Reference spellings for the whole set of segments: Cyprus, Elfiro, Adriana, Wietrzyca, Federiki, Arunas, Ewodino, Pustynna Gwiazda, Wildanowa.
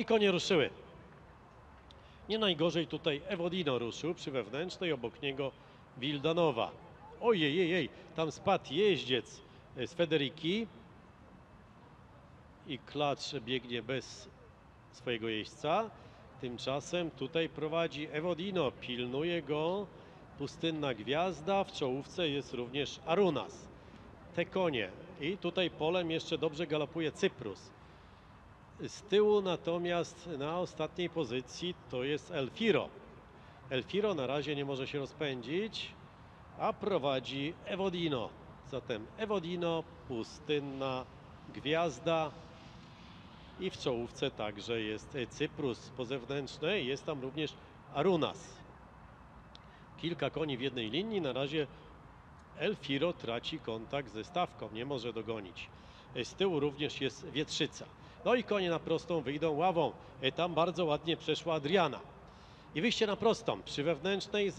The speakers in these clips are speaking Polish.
i konie ruszyły. Nie najgorzej tutaj Ewodino ruszył przy wewnętrznej, obok niego Wildanowa. Ojej, tam spadł jeździec z Federiki i klacz biegnie bez swojego jeźdźca. Tymczasem tutaj prowadzi Ewodino, pilnuje go Pustynna Gwiazda, w czołówce jest również Arunas. Te konie i tutaj polem jeszcze dobrze galopuje Cyprus. Z tyłu natomiast na ostatniej pozycji to jest Elfiro. Elfiro na razie nie może się rozpędzić, a prowadzi Ewodino. Zatem Ewodino, Pustynna Gwiazda i w czołówce także jest Cyprus. Po zewnętrznej jest tam również Arunas. Kilka koni w jednej linii. Na razie Elfiro traci kontakt ze stawką, nie może dogonić. Z tyłu również jest Wietrzyca. No i konie na prostą wyjdą ławą. Tam bardzo ładnie przeszła Adriana. I wyjście na prostą. Przy wewnętrznej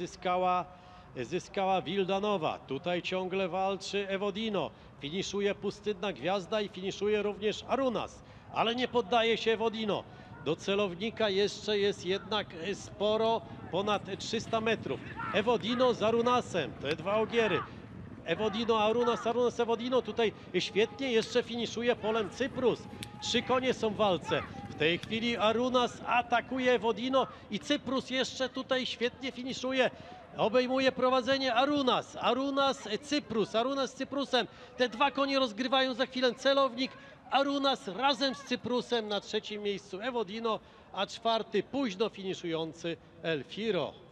zyskała Wildanowa. Tutaj ciągle walczy Ewodino. Finiszuje Pustynna Gwiazda i finiszuje również Arunas. Ale nie poddaje się Ewodino. Do celownika jeszcze jest jednak sporo, ponad 300 metrów. Ewodino z Arunasem, te dwa ogiery. Ewodino, Arunas, Arunas, Ewodino. Tutaj świetnie jeszcze finiszuje polem Cyprus. Trzy konie są w walce. W tej chwili Arunas atakuje Ewodino i Cyprus jeszcze tutaj świetnie finiszuje. Obejmuje prowadzenie Arunas. Arunas, Cyprus. Arunas z Cyprusem. Te dwa konie rozgrywają za chwilę celownik. Arunas razem z Cyprusem na trzecim miejscu Ewodino, a czwarty późno finiszujący Elfiro.